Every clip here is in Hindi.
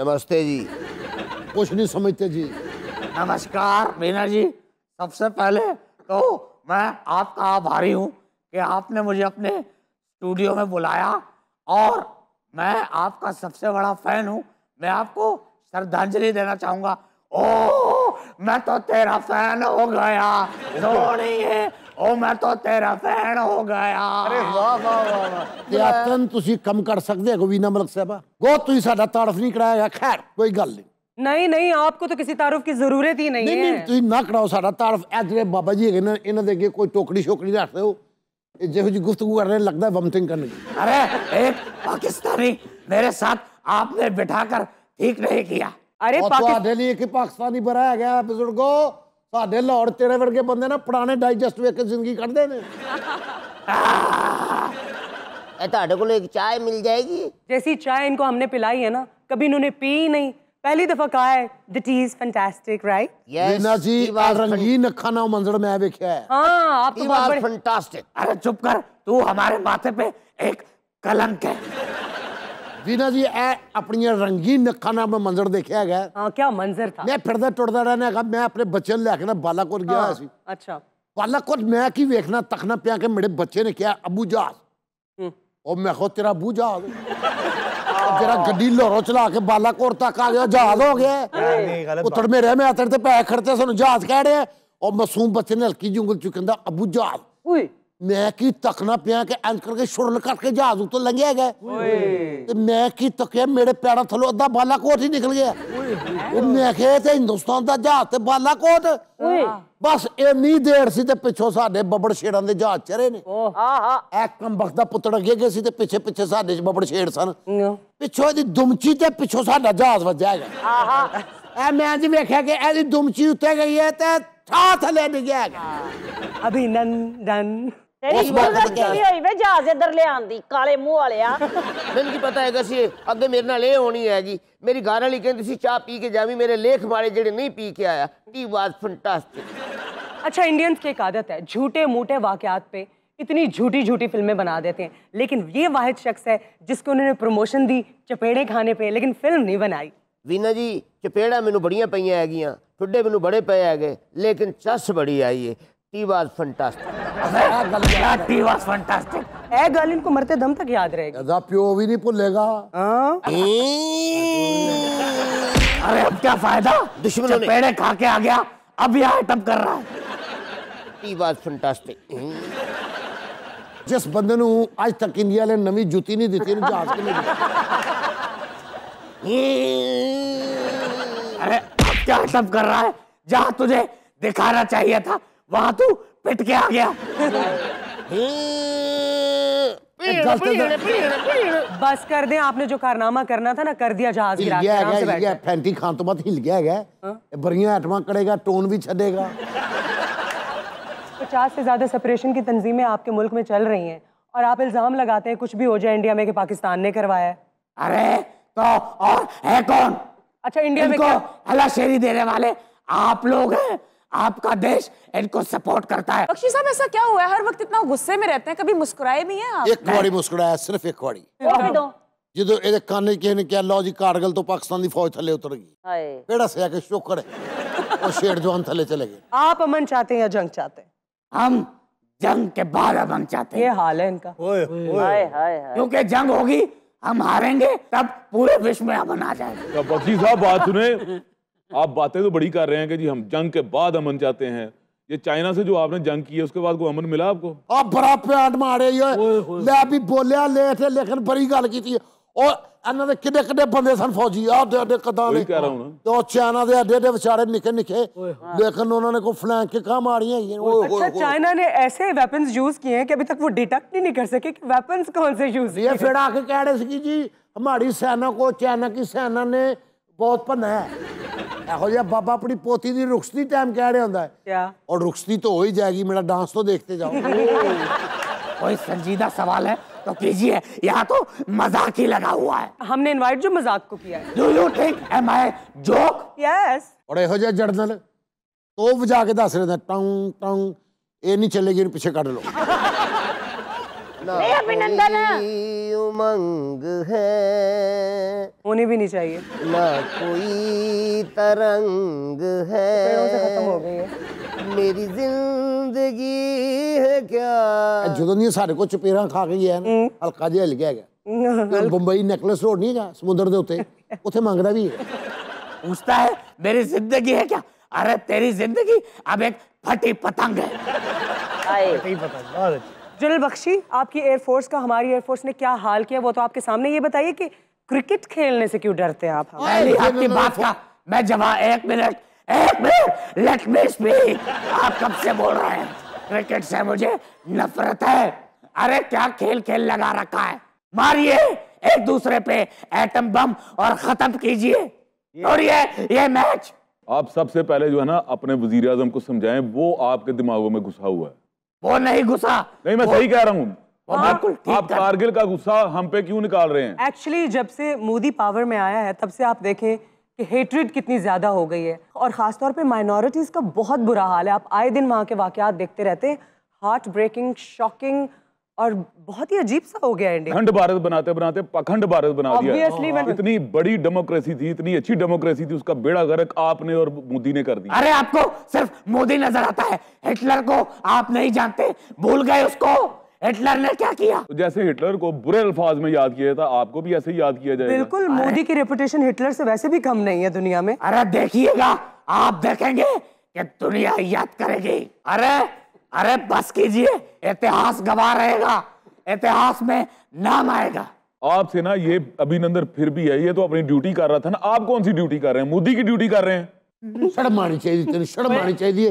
नमस्ते जी। कुछ नहीं समझते जी। नमस्कार वीना जी, सबसे पहले तो मैं आपका आभारी हूँ कि आपने मुझे अपने स्टूडियो में बुलाया और मैं आपका सबसे बड़ा फैन हूँ। मैं आपको श्रद्धांजलि देना चाहूँगा। ओ मैं तो तेरा फैन हो गया, जो नहीं है ओ मैं तो तेरा फैन हो गया। अरे वाह वाह वाह। क्या तन तुसी कम कर सकदे हो वीना मलक साहबा? गो तुसी साडा तारुफ नहीं कराया, खैर कोई गल नहीं। नहीं नहीं, आपको तो किसी तारुफ की जरूरत ही नहीं, नहीं है। नहीं तुसी ना कराओ साडा तारुफ। ए जेडे बाबा जी है ना, इन्हां दे अगे कोई टोकरी शोकरी रखदे हो, ए जेहो जी गुफ्तगू करने लगदा वमटिंग करने। अरे एक पाकिस्तानी मेरे साथ आपने बिठाकर ठीक नहीं किया। अरे पाकिस्तान लिए कि पाकिस्तानी बनाया गया है बुजुर्गो। साढ़े लाहौर तेरे वर्गे बंदे ना पुराने डाइजेस्ट वे के जिंदगी कटते हैं। तुहाडे कोल एक चाय मिल जाएगी? जैसी चाय इनको हमने पिलाई है ना, कभी इन्होंने पी नहीं, पहली दफा कहा है the tea is fantastic right. Veena ji रंगीन खाना मंजर में देखा है। हां आप तो बहुत फैंटास्टिक। अरे चुप कर, तू हमारे माथे पे एक कलंक है। वीना जी अपनी रंगीन खाना में मंजर देखा है। हाँ, क्या मंजर था। मैं फिरदा टुरदा रहना है। मैं अपने बच्चे लेके ना बालाकोट गया। हाँ, अच्छा बालाकोट मैं की वेखना तखना पिया के मेरे बच्चे ने क्या अबू जहाज। और मैं खो तेरा अबू जहाज तेरा गड्डी लाहौरों चला के बालाकोट तक आ गया, जहाज हो गया। उतर में रह मैं तेरे पैसे खड़ते सू जहाज कह रहे हैं। और मासूम बच्चे ने हल्की जुंगल चुकंदा अबू जहाज। मैं की तकना पिया के एंकर के शुरल करके जहाज उतो लंघिया गया। मैं की तकिया मेरे पैरों थलो अद्धा बालाकोट ही निकल गया। मैं कहे ते हिंदुस्तान का जहाज ते बालाकोट। बस इन्नी देर सी ते पिछों साडे बबड़ शेरां दे जहाज चरे ने। एक कमबख्त दा पुत्तर अगे गए सी ते पिछे पिछे साडे बबड़ शेर सन। पिछों दी दुमची ते पिछों साडा जहाज वज्जा गया। मैं जी वेखिया कि एदी दुमची उत्ते गई है ते ठा थले डिगिया गया। अभिनंदन तेरी गलत गली होई वे जहाज इधर ले आंदी काले मुंह वालिया। मैन की पता है कि अगे मेरे नाल ए होनी है जी। मेरी घर वाली कहंदी सी चाह पी के जावी, मेरे लेख मारे जेड़े नहीं पी के आया। Tea was fantastic. अच्छा इंडियंस की एक आदत है झूठे मूठे वाकयात पे इतनी झूठी झूठी फिल्में बना देते हैं, लेकिन ये वाहिद शख्स है जिसको उन्होंने प्रमोशन दी चपेड़े खाने पे लेकिन फिल्म नहीं बनाई। वीना जी चपेड़ा मैनू बड़ियां पई हैगियां, ठुड्डे मैनू बड़े पे है गए, लेकिन चस बड़ी आई है। Tea was fantastic. Tea was fantastic. ए गल इनको मरते दम तक याद रहेगा। दा प्यो भी नहीं भूलेगा। अरे अब क्या फायदा, दुश्मनों ने पेड़े खा के आ गया, अब ये आइटम कर रहा है। Tea was fantastic. जिस बंदे नु आज तक इंडिया ने नवी जूती नहीं दी तेन जहाज के नहीं। अरे अब क्या आइटम कर रहा है, जहां तुझे दिखाना चाहिए था वहां तू पिट के आ गया। बस कर दे, आपने जो कारनामा करना था ना कर दिया। जहाज हिल गया है, फैंटी खान तो बात हिल गया है। बरियां आठवां करेगा, टोन भी छड़ेगा। 50 से ज्यादा सेपरेशन की तंजीमें आपके मुल्क में चल रही हैं और आप इल्जाम लगाते हैं कुछ भी हो जाए इंडिया में कि पाकिस्तान ने करवाया। अरे तो और है कौन? अच्छा इंडिया में हलाशेरी देने वाले आप लोग हैं, आपका देश इनको सपोर्ट करता है। बख्शी साहब ऐसा क्या हुआ है, हर वक्त इतना गुस्से में रहते हैं, कभी मुस्कुराए भी हैं आप? एक कौड़ी मुस्कुराया, सिर्फ एक कौड़ी। जो इहदे काने कहने क्या लो जी कारगिल तो पाकिस्तान दी फौज थले उतर गई। हाय केड़ा सया के शोकर है और शेर जवान थले चले गए। आप अमन चाहते हैं या जंग चाहते हैं? हम जंग के बाद अमन चाहते हैं। ये हाल है इनका। ओए हाय हाय। क्योंकि जंग होगी हम हारेंगे तब पूरे विश्व में अमन आ जाएगा। बख्शी साहब बात सुने, आप बातें तो बड़ी कर रहे हैं कि जी हम जंग के बाद अमन चाहते हैं। ये चाइना से जो आपने जंग की है उसके बाद को अमन मिला आपको? आप बड़ा प्यार मारे ले भी बोलिया लेट है लेकिन बड़ी गल की थी। और इन्होंने किडे किडे बंदे सन फौजी कदम कह रहा हूँ तो चाइना के एडे एडे बेचारे निके निके, लेकिन उन्होंने को फ्लैंक किका मारियां। अच्छा चाइना ने ऐसे वेपन्स यूज किए हैं कि अभी तक वो डिटेक्ट नहीं कर सके कि वेपन्स कौन से यूज किए। फिर आके कह रहे थे कि जी हमारी सेना को चाइना की सेना ने बहुत पन्ना है। बाबा अपनी पोती दी रुखसती टाइम कह रहे होंदा है क्या? और रुखसती तो हो ही जाएगी, मेरा डांस तो देखते जाओ। कोई संजीदा सवाल है तो कीजिए, यहाँ तो मजाक ही लगा हुआ है। हमने इनवाइट जो मजाक को किया है। Do you think am I joke? Yes. और यहो जे जर्नल तो बजा के दस रहे थे टंग टंग, ये नहीं चलेगी, पीछे काट लो। अभिनंदन उमंग है, होनी भी नहीं चाहिए ना, कोई तरंग है, खत्म हो गई है मेरी जिंदगी है क्या। जो नहीं सारे को चपेरा खा गई है हल्का जिहा हिल गया है। बंबई नेकलेस रोड नहीं है समुद्र के उत्ते, उत्थे मंगदा भी है, पूछता है मेरी जिंदगी है क्या, अरे तेरी जिंदगी अब एक फटी पतंग है। फटी पतंग। जनरल बख्शी, आपकी एयरफोर्स का हमारी एयरफोर्स ने क्या हाल किया वो तो आपके सामने, ये बताइए कि क्रिकेट खेलने से क्यों डरते हैं आप? आपकी बात का मैं जवाब, एक मिनट लेट मी स्पीक। आप कब से बोल रहे हैं क्रिकेट से मुझे नफरत है, अरे क्या खेल लगा रखा है, मारिए एक दूसरे पे एटम बम और खत्म कीजिए और ये मैच। आप सबसे पहले जो है ना अपने वजीर आजम को समझाएं, वो आपके दिमागों में घुसा हुआ है। वो नहीं घुसा, नहीं मैं सही कह रहा हूँ। आप कारगिल का गुस्सा हम पे क्यों निकाल रहे हैं? एक्चुअली जब से मोदी पावर में आया है तब से आप देखें कि हेट्रेड कितनी ज्यादा हो गई है और खासतौर पे माइनॉरिटीज का बहुत बुरा हाल है। आप आए दिन वहाँ के वाकयात देखते रहते हैं, हार्ट ब्रेकिंग, शॉकिंग और बहुत ही अजीब सा हो गया। अखंड भारत बनाते बनाते पखंड भारत बना दिया। इतनी बड़ी डेमोक्रेसी थी, इतनी अच्छी डेमोक्रेसी थी, उसका बेड़ा गर्क आपने और मोदी ने कर दिया। अरे आपको सिर्फ मोदी नजर आता है, हिटलर को आप नहीं जानते, भूल गए उसको। हिटलर ने क्या किया? तो जैसे हिटलर को बुरे अल्फाज में याद किया था, आपको भी ऐसे ही याद किया जाएगा। बिल्कुल, मोदी की रेपुटेशन हिटलर से वैसे भी कम नहीं है दुनिया में। अरे देखिएगा, आप देखेंगे कि दुनिया याद करेगी। अरे बस कीजिए, इतिहास गवाह रहेगा, इतिहास में नाम आएगा। आपसे ना ये अभिनंदन फिर भी है, ये तो अपनी ड्यूटी कर रहा था ना, आप कौन सी ड्यूटी कर रहे हैं? मोदी की ड्यूटी कर रहे हैं। शर्म आनी चाहिए, तेरी शर्म आनी चाहिए।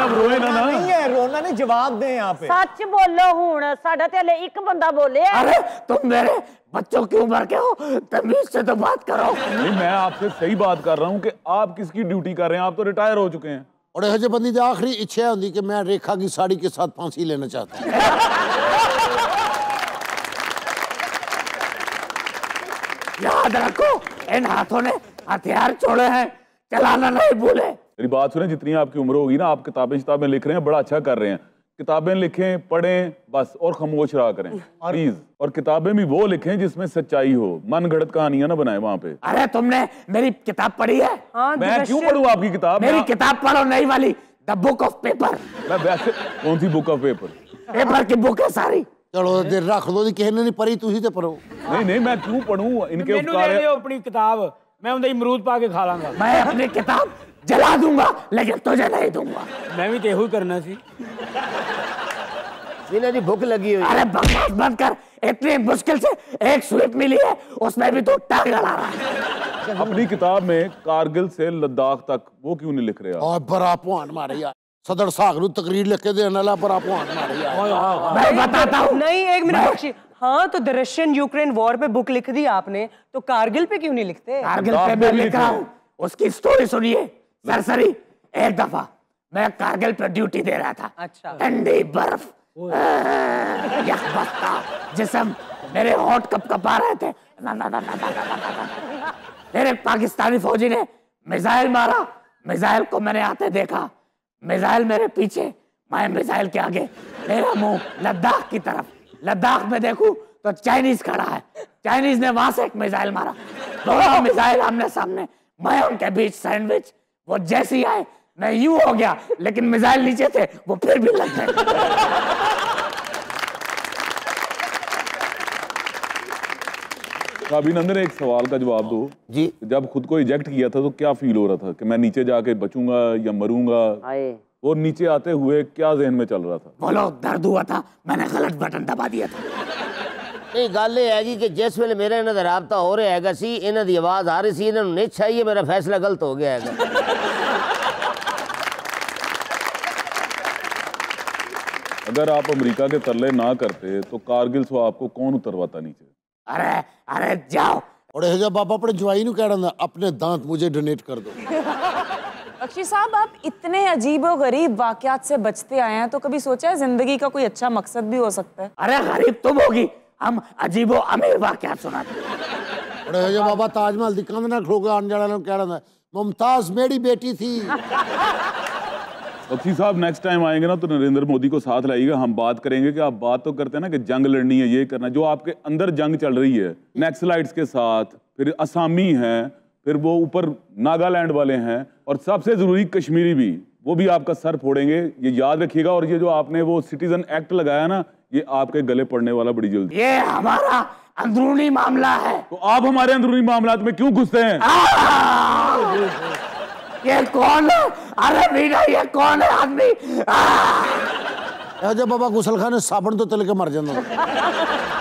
अब रोए ना, नहीं है रोना नहीं, जवाब दें यहाँ पे। सच बोलो हुण, साडा ते हले एक बंदा बोले। अरे तुम मेरे बच्चों की उम्र के हो, तमीज से तो बात करो। नहीं मैं आपसे सही बात कर रहा हूँ कि आप किसकी ड्यूटी कर रहे हैं, आप तो रिटायर हो चुके हैं। और हजे बंदी की आखिरी इच्छा होती कि मैं रेखा की साड़ी के साथ फांसी लेना चाहता हूँ। याद रखो इन हाथों ने हथियार छोड़े हैं, चलाना नहीं भूले। मेरी बात सुने, जितनी आपकी उम्र होगी ना आप किताबें लिख रहे हैं, बड़ा अच्छा कर रहे हैं। किताबें लिखें, पढ़ें बस, और खामोश रहा करें प्लीज। और किताबें भी वो लिखें जिसमें सच्चाई हो, मन गढ़ंत कहानियां ना बनाए वहाँ पे। अरे तुमने मेरी किताब पढ़ी है? हाँ, मैं क्यों पढ़ूं आपकी किताब? मेरी किताब पढ़ो, नई वाली, द बुक ऑफ पेपर। वैसे कौन सी बुक ऑफ पेपर? पेपर की बुक है सारी। चलो रख दो, किसी ने पढ़ी तुम ही पढ़ो। नहीं मैं क्यों पढ़ू इनके, अपनी किताब मैं उनका अमरूद पा के खा लांगा। मैं अपनी किताब जला दूंगा लेकिन तुझे नहीं दूंगा। मैं भी तेहू करना सी। वीना जी भूख लगी हुई। अरे बकवास बंद कर, इतनी मुश्किल से एक स्वीप मिली है उसमें भी तू टांग लड़ा रहा है। अपनी किताब में कारगिल से लद्दाख तक वो क्यों नहीं लिख रहे हो? और बड़ा पुआन मारे यार, सदर सागरू तकरीर लिख के देने वाला बड़ा पुआन मारे यार। मैं बताता हूं। नहीं एक मिनट, हाँ तो रशियन यूक्रेन वॉर पे बुक लिख दी आपने, तो कारगिल पे क्यों नहीं लिखते? कारगिल पे मैं लिख रहा हूँ, उसकी स्टोरी सुनिए। सरसरी, एक दफा मैं कारगिल पे ड्यूटी दे रहा था। अच्छा। ठंडी बर्फ, यखबस्ता जिस्म, मेरे होंठ कपकपा रहे थे। मेरे पाकिस्तानी फौजी ने मिसाइल मारा, मिसाइल को मैंने आते देखा, मिसाइल मेरे पीछे, मैं मिसाइल के आगे, मेरा मुंह लद्दाख की तरफ। लद्दाख में देखूं तो चाइनीज खड़ा है, चाइनीज ने वहां से एक मिसाइल मारा, दोनों मिसाइल हमने सामने, मैं उनके बीच सैंडविच। वो जैसी आए मैं यूं हो गया, लेकिन मिसाइल नीचे थे, वो फिर भी लग गए। अभिनंदन एक सवाल का जवाब दो जी। जब खुद को इजेक्ट किया था तो क्या फील हो रहा था कि मैं नीचे जाके बचूंगा या मरूंगा? वो नीचे आते हुए क्या जहन में चल रहा था? बोलो, दर्द हुआ था, मैंने गलत बटन दबा दिया था। नहीं गल यह है कि जिस वे मेरा इन्हों का रबता हो रहा है सी, इन्हों की आवाज आ रही सी, इन्होंने नहीं चाहिए, मेरा फैसला गलत हो गया है। अगर आप अमेरिका के तरले ना करते तो कारगिल से आपको कौन उतरवाता नीचे? अरे जाओ। और ये बाबा अपने जवाई को कह रहा था अपने दांत मुझे डोनेट कर दो। बख्शी साहब, आप इतने अजीबोगरीब वाकयात से बचते आए हैं, तो कभी सोचा है जिंदगी का कोई अच्छा मकसद भी हो सकता है? अरे गरीब तुम होगी, हम अजीबो अमीर वाकयात सुनाते हैं। अरे जो बाबा ताजमहल की कंध ना खोगा, अनजाने लोग कह रहा था मुमताज मेरी बेटी थी। बख्शी साहब नेक्स्ट टाइम आएंगे ना तो नरेंद्र मोदी को साथ लाइएगा, हम बात करेंगे कि आप बात तो करते हैं ना कि जंग लड़नी है, ये करना, जो आपके अंदर जंग चल रही है नक्सलाइट्स के साथ, फिर असामी हैं, फिर वो ऊपर नागालैंड वाले हैं, और सबसे ज़रूरी कश्मीरी भी, वो भी आपका सर फोड़ेंगे, ये याद रखिएगा। और ये जो आपने वो सिटीजन एक्ट लगाया ना, ये आपके गले पड़ने वाला बड़ी जल्दी। ये हमारा अंदरूनी मामला है। तो आप हमारे अंदरूनी मामला में क्यों घुसते हैं? ये कौन है? अरे वीणा, ये कौन है आदमी? जब बाबा गुसलखाने साबुन तो तल के मर जाना।